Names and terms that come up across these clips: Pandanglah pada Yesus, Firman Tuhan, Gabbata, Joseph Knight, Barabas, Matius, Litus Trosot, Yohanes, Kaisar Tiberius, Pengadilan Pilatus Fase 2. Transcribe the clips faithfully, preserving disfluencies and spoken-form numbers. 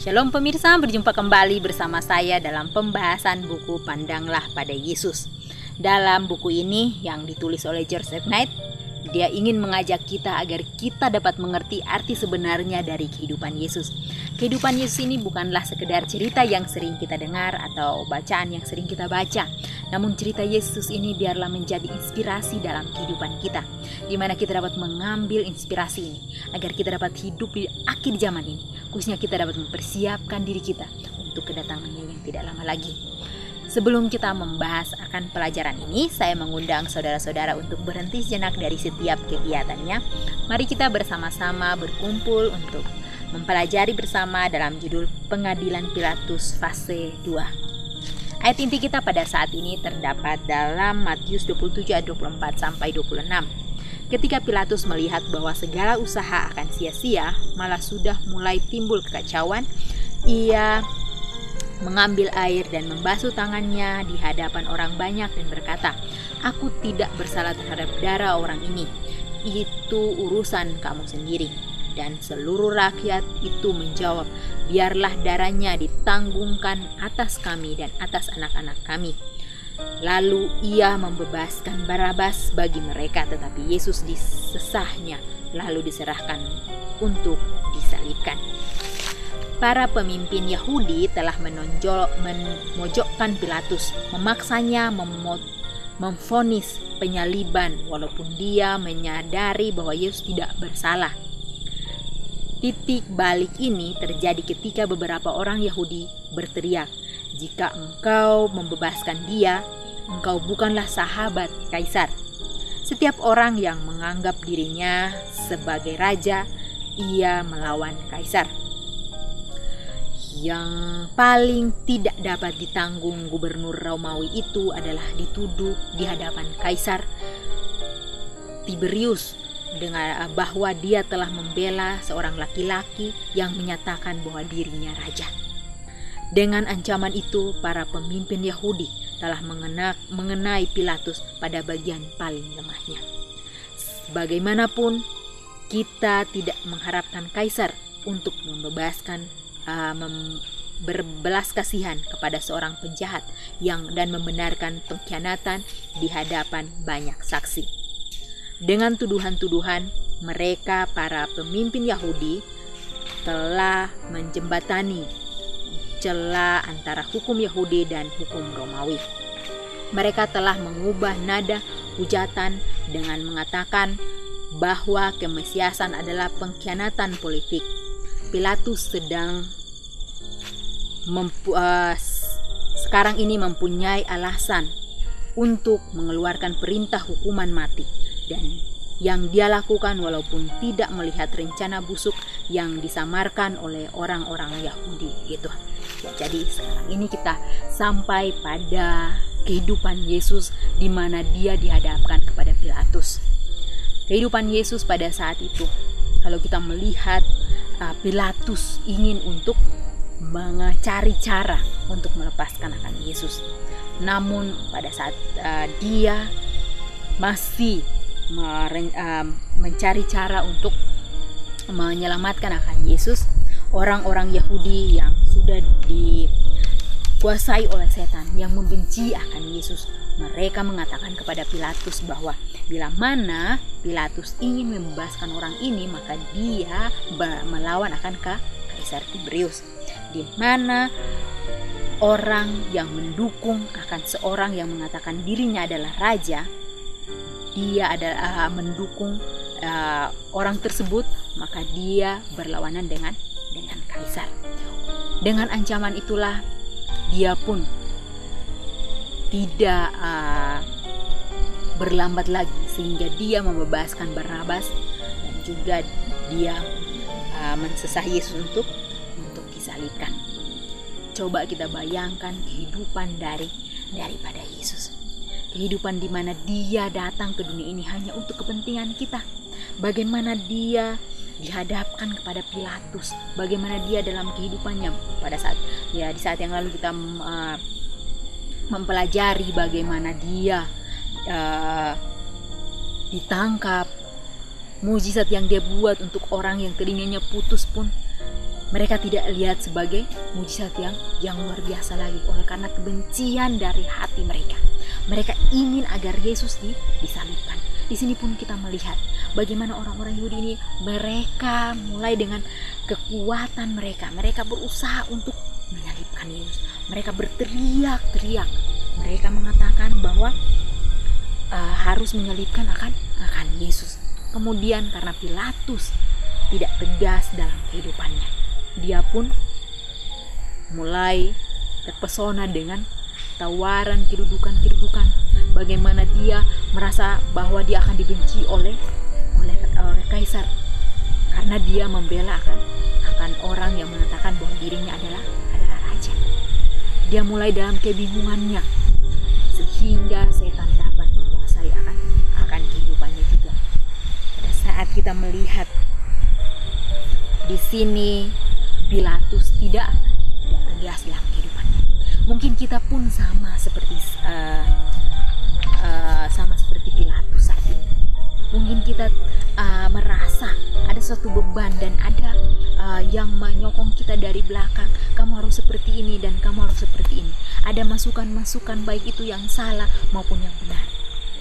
Shalom pemirsa, berjumpa kembali bersama saya dalam pembahasan buku Pandanglah pada Yesus. Dalam buku ini yang ditulis oleh Joseph Knight, dia ingin mengajak kita agar kita dapat mengerti arti sebenarnya dari kehidupan Yesus. Kehidupan Yesus ini bukanlah sekedar cerita yang sering kita dengar atau bacaan yang sering kita baca. Namun cerita Yesus ini biarlah menjadi inspirasi dalam kehidupan kita, di mana kita dapat mengambil inspirasi ini agar kita dapat hidup di akhir zaman ini. Khususnya kita dapat mempersiapkan diri kita untuk kedatangannya yang tidak lama lagi. Sebelum kita membahas akan pelajaran ini, saya mengundang saudara-saudara untuk berhenti sejenak dari setiap kegiatannya. Mari kita bersama-sama berkumpul untuk mempelajari bersama dalam judul Pengadilan Pilatus Fase dua. Ayat inti kita pada saat ini terdapat dalam Matius dua puluh tujuh ayat dua puluh empat sampai dua puluh enam. Ketika Pilatus melihat bahwa segala usaha akan sia-sia, malah sudah mulai timbul kekacauan, ia mengambil air dan membasuh tangannya di hadapan orang banyak dan berkata, "Aku tidak bersalah terhadap darah orang ini. Itu urusan kamu sendiri." Dan seluruh rakyat itu menjawab, "Biarlah darahnya ditanggungkan atas kami dan atas anak-anak kami." Lalu ia membebaskan Barabas bagi mereka, tetapi Yesus disesahnya lalu diserahkan untuk disalibkan. Para pemimpin Yahudi telah menonjol, memojokkan Pilatus, memaksanya memotong memvonis penyaliban walaupun dia menyadari bahwa Yesus tidak bersalah. Titik balik ini terjadi ketika beberapa orang Yahudi berteriak, "Jika engkau membebaskan dia, engkau bukanlah sahabat Kaisar." Setiap orang yang menganggap dirinya sebagai raja, ia melawan Kaisar. Yang paling tidak dapat ditanggung gubernur Romawi itu adalah dituduh di hadapan Kaisar Tiberius dengan bahwa dia telah membela seorang laki-laki yang menyatakan bahwa dirinya raja. Dengan ancaman itu, para pemimpin Yahudi telah mengena, mengenai Pilatus pada bagian paling lemahnya. Bagaimanapun, kita tidak mengharapkan Kaisar untuk membebaskan uh, mem- berbelas kasihan kepada seorang penjahat yang dan membenarkan pengkhianatan di hadapan banyak saksi. Dengan tuduhan-tuduhan, mereka para pemimpin Yahudi telah menjembatani celah antara hukum Yahudi dan hukum Romawi. Mereka telah mengubah nada hujatan dengan mengatakan bahwa kemesiasan adalah pengkhianatan politik. Pilatus sedang mempu- uh, sekarang ini mempunyai alasan untuk mengeluarkan perintah hukuman mati. Dan yang dia lakukan walaupun tidak melihat rencana busuk yang disamarkan oleh orang-orang Yahudi gitu. Jadi sekarang ini kita sampai pada kehidupan Yesus di mana dia dihadapkan kepada Pilatus. Kehidupan Yesus pada saat itu, kalau kita melihat Pilatus ingin untuk mencari cara untuk melepaskan akan Yesus. Namun pada saat uh, dia masih mencari cara untuk menyelamatkan akan Yesus, orang-orang Yahudi yang sudah dikuasai oleh setan, yang membenci akan Yesus, mereka mengatakan kepada Pilatus bahwa bila mana Pilatus ingin membebaskan orang ini, maka dia melawan akan ke Kaisar Tiberius, di mana orang yang mendukung akan seorang yang mengatakan dirinya adalah raja, dia adalah uh, mendukung uh, orang tersebut, maka dia berlawanan dengan dengan Kaisar. Dengan ancaman itulah dia pun tidak uh, berlambat lagi sehingga dia membebaskan Barabas dan juga dia uh, mensesah Yesus untuk untuk disalibkan. Coba kita bayangkan kehidupan dari daripada Yesus. Kehidupan di mana dia datang ke dunia ini hanya untuk kepentingan kita. Bagaimana dia dihadapkan kepada Pilatus, bagaimana dia dalam kehidupannya pada saat ya di saat yang lalu kita uh, mempelajari bagaimana dia uh, ditangkap, mujizat yang dia buat untuk orang yang telinganya putus pun Mereka tidak lihat sebagai mujizat yang, yang luar biasa lagi oleh karena kebencian dari hati mereka. Mereka ingin agar Yesus disalibkan. Di sini pun kita melihat bagaimana orang-orang Yahudi ini, mereka mulai dengan kekuatan mereka. Mereka berusaha untuk menyalibkan Yesus. Mereka berteriak-teriak. Mereka mengatakan bahwa uh, harus menyalibkan akan, akan Yesus. Kemudian karena Pilatus tidak tegas dalam kehidupannya, dia pun mulai terpesona dengan tawaran kedudukan-kedudukan, bagaimana dia merasa bahwa dia akan dibenci oleh oleh, oleh kaisar karena dia membela akan akan orang yang mengatakan bahwa dirinya adalah adalah raja. Dia mulai dalam kebingungannya sehingga setan dapat menguasai akan akan kehidupannya juga. Pada saat kita melihat di sini, Pilatus tidak, tidak tegas dalam kehidupannya. Mungkin kita pun sama seperti uh, uh, sama seperti Pilatus saat ini. Mungkin kita uh, merasa ada suatu beban dan ada uh, yang menyokong kita dari belakang. Kamu harus seperti ini dan kamu harus seperti ini. Ada masukan-masukan baik itu yang salah maupun yang benar.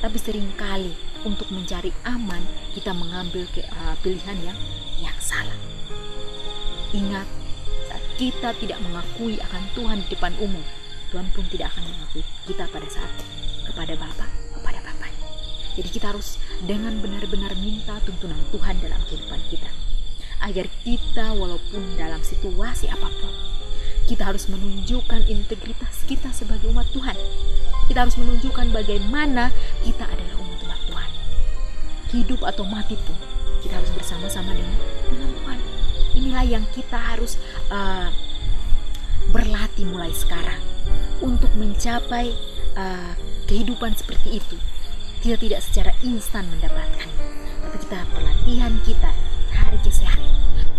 Tapi seringkali untuk mencari aman kita mengambil ke, uh, pilihan yang yang salah. Ingat, saat kita tidak mengakui akan Tuhan di depan umum, Tuhan pun tidak akan mengakui kita pada saat kepada Bapa, kepada Bapaknya. Jadi kita harus dengan benar-benar minta tuntunan Tuhan dalam kehidupan kita, agar kita walaupun dalam situasi apapun, kita harus menunjukkan integritas kita sebagai umat Tuhan. Kita harus menunjukkan bagaimana kita adalah umat Tuhan. Hidup atau mati pun kita harus bersama-sama dengan, dengan Tuhan. Inilah yang kita harus uh, berlatih mulai sekarang untuk mencapai uh, kehidupan seperti itu. Kita tidak secara instan mendapatkan, tapi kita pelatihan kita hari ke hari,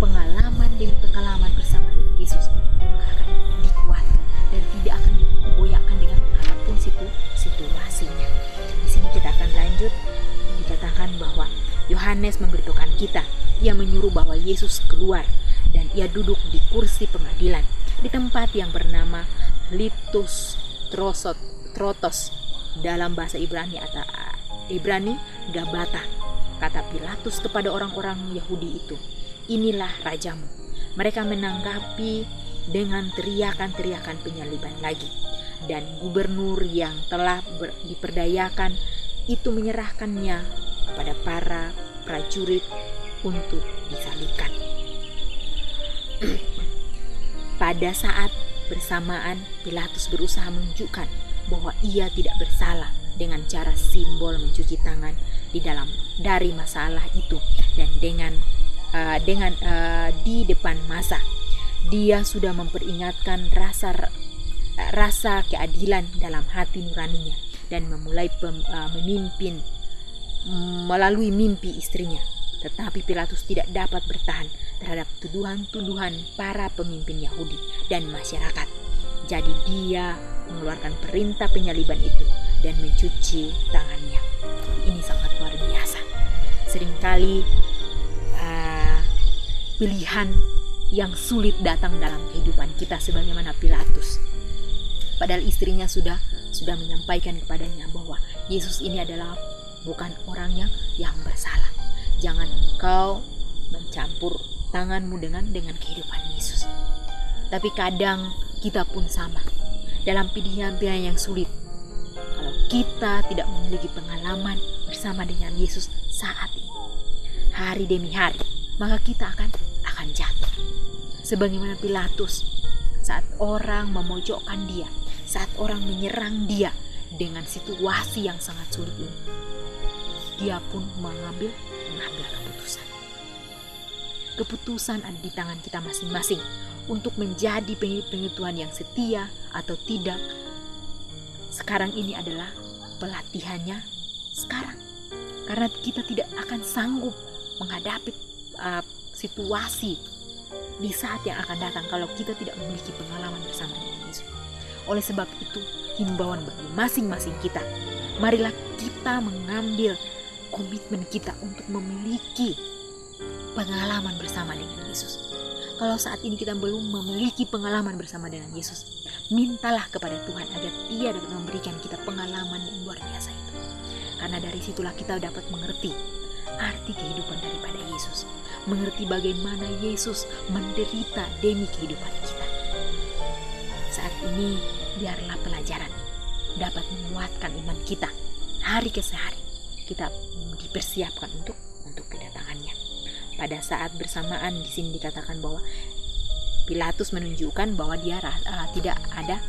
pengalaman demi pengalaman bersama dengan Yesus, maka akan dikuatkan dan tidak akan digoyahkan dengan apapun situ situasinya. Di sini kita akan lanjut dikatakan bahwa Yohanes memberitahukan kita, ia menyuruh bahwa Yesus keluar dan ia duduk di kursi pengadilan di tempat yang bernama Litus Trosot, Trotos dalam bahasa Ibrani atau Ibrani Gabbata. Kata Pilatus kepada orang-orang Yahudi itu, inilah rajamu. Mereka menanggapi dengan teriakan-teriakan penyaliban lagi, dan gubernur yang telah ber- diperdayakan itu menyerahkannya pada para prajurit untuk disalibkan. Pada saat bersamaan, Pilatus berusaha menunjukkan bahwa ia tidak bersalah dengan cara simbol mencuci tangan di dalam dari masalah itu dan dengan uh, dengan uh, di depan massa. Dia sudah memperingatkan rasa uh, rasa keadilan dalam hati nuraninya dan memulai pem, uh, memimpin melalui mimpi istrinya. Tetapi Pilatus tidak dapat bertahan terhadap tuduhan-tuduhan para pemimpin Yahudi dan masyarakat. Jadi dia mengeluarkan perintah penyaliban itu dan mencuci tangannya. Ini sangat luar biasa. Seringkali uh, pilihan yang sulit datang dalam kehidupan kita sebagaimana Pilatus. Padahal istrinya sudah sudah menyampaikan kepadanya bahwa Yesus ini adalah bukan orang yang yang bersalah. Jangan engkau mencampur tanganmu dengan dengan kehidupan Yesus. Tapi kadang kita pun sama dalam pilihan-pilihan yang sulit. Kalau kita tidak memiliki pengalaman bersama dengan Yesus saat ini, hari demi hari, maka kita akan akan jatuh. Sebagaimana Pilatus, saat orang memojokkan dia, saat orang menyerang dia dengan situasi yang sangat sulit ini, dia pun mengambil, mengambil keputusan. Keputusan ada di tangan kita masing-masing untuk menjadi pengikut Tuhan yang setia atau tidak. Sekarang ini adalah pelatihannya sekarang. Karena kita tidak akan sanggup menghadapi uh, situasi di saat yang akan datang kalau kita tidak memiliki pengalaman bersama dengan Yesus. Oleh sebab itu, himbauan bagi masing-masing kita, marilah kita mengambil komitmen kita untuk memiliki pengalaman bersama dengan Yesus. Kalau saat ini kita belum memiliki pengalaman bersama dengan Yesus, mintalah kepada Tuhan agar Dia dapat memberikan kita pengalaman yang luar biasa itu. Karena dari situlah kita dapat mengerti arti kehidupan daripada Yesus, mengerti bagaimana Yesus menderita demi kehidupan kita. Saat ini biarlah pelajaran dapat menguatkan iman kita. Hari ke sehari kita dipersiapkan untuk untuk kedatangannya. Pada saat bersamaan di sini dikatakan bahwa Pilatus menunjukkan bahwa dia uh, tidak ada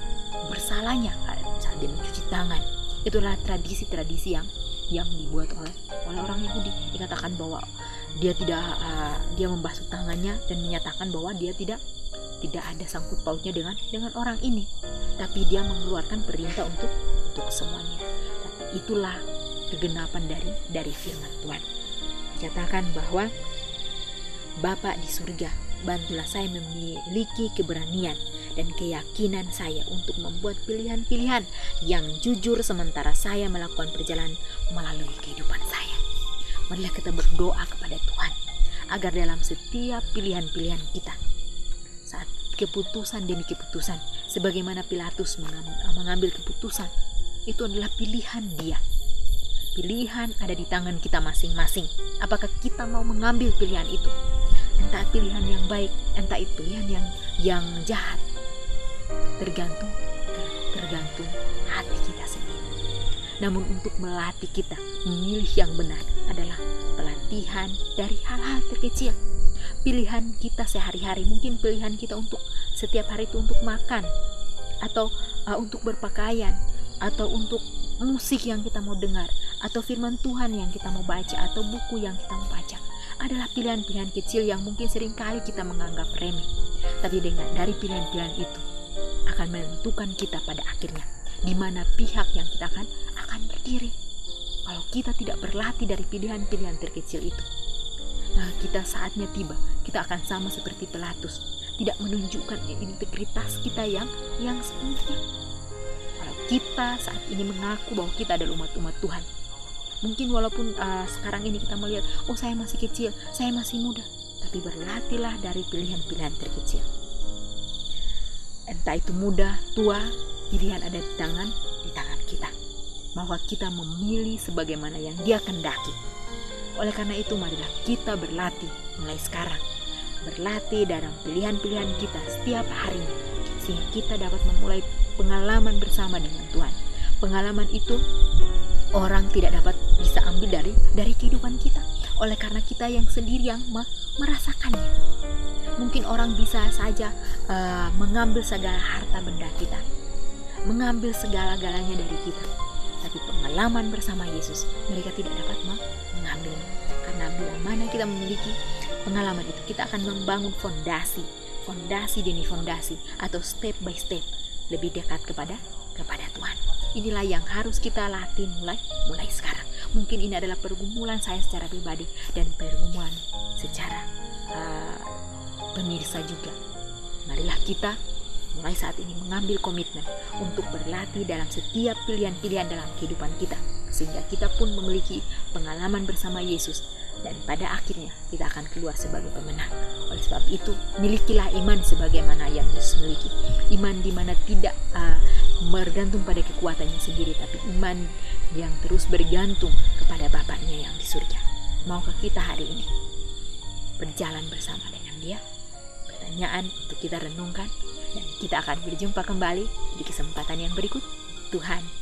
bersalahnya saat dia mencuci tangan. Itulah tradisi-tradisi yang yang dibuat oleh oleh orang Yahudi. Dikatakan bahwa dia tidak uh, dia membasuh tangannya dan menyatakan bahwa dia tidak tidak ada sangkut pautnya dengan dengan orang ini. Tapi dia mengeluarkan perintah untuk untuk semuanya. Tapi itulah kegenapan dari dari firman Tuhan. Dikatakan bahwa Bapa di surga, bantulah saya memiliki keberanian dan keyakinan saya untuk membuat pilihan-pilihan yang jujur sementara saya melakukan perjalanan melalui kehidupan saya. Marilah kita berdoa kepada Tuhan agar dalam setiap pilihan-pilihan kita, saat keputusan demi keputusan, sebagaimana Pilatus mengambil keputusan, itu adalah pilihan dia. Pilihan ada di tangan kita masing-masing. Apakah kita mau mengambil pilihan itu? Entah pilihan yang baik, entah pilihan yang yang jahat. Tergantung tergantung hati kita sendiri. Namun untuk melatih kita memilih yang benar adalah pelatihan dari hal-hal terkecil. Pilihan kita sehari-hari, mungkin pilihan kita untuk setiap hari itu untuk makan, atau uh, untuk berpakaian, atau untuk musik yang kita mau dengar, atau firman Tuhan yang kita mau baca, atau buku yang kita mau baca. Adalah pilihan-pilihan kecil yang mungkin seringkali kita menganggap remeh. Tapi dengan dari pilihan-pilihan itu akan menentukan kita pada akhirnya di mana pihak yang kita akan akan berdiri. Kalau kita tidak berlatih dari pilihan-pilihan terkecil itu, nah kita saatnya tiba kita akan sama seperti Pilatus, tidak menunjukkan integritas kita yang yang sebenarnya. Kalau kita saat ini mengaku bahwa kita adalah umat-umat Tuhan, mungkin walaupun uh, sekarang ini kita melihat, oh saya masih kecil, saya masih muda. Tapi berlatihlah dari pilihan-pilihan terkecil. Entah itu muda, tua, pilihan ada di tangan, di tangan kita. Bahwa kita memilih sebagaimana yang Dia kehendaki. Oleh karena itu marilah kita berlatih mulai sekarang. Berlatih dalam pilihan-pilihan kita setiap harinya. Sehingga kita dapat memulai pengalaman bersama dengan Tuhan. Pengalaman itu orang tidak dapat bisa ambil dari dari kehidupan kita, oleh karena kita yang sendiri yang merasakannya. Mungkin orang bisa saja uh, mengambil segala harta benda kita, mengambil segala-galanya dari kita, tapi pengalaman bersama Yesus mereka tidak dapat mengambilnya. Karena bila mana kita memiliki pengalaman itu, kita akan membangun fondasi, fondasi demi fondasi, atau step by step lebih dekat kepada kepada Tuhan. Inilah yang harus kita latih mulai mulai sekarang. Mungkin ini adalah pergumulan saya secara pribadi dan pergumulan secara uh, pemirsa juga. Marilah kita mulai saat ini mengambil komitmen untuk berlatih dalam setiap pilihan-pilihan dalam kehidupan kita, sehingga kita pun memiliki pengalaman bersama Yesus dan pada akhirnya kita akan keluar sebagai pemenang. Oleh sebab itu, milikilah iman sebagaimana yang Yesus miliki. Iman di mana tidak uh, bergantung pada kekuatannya sendiri, tapi iman yang terus bergantung kepada Bapaknya yang di surga. Maukah kita hari ini berjalan bersama dengan Dia? Pertanyaan untuk kita renungkan, dan kita akan berjumpa kembali di kesempatan yang berikut. Tuhan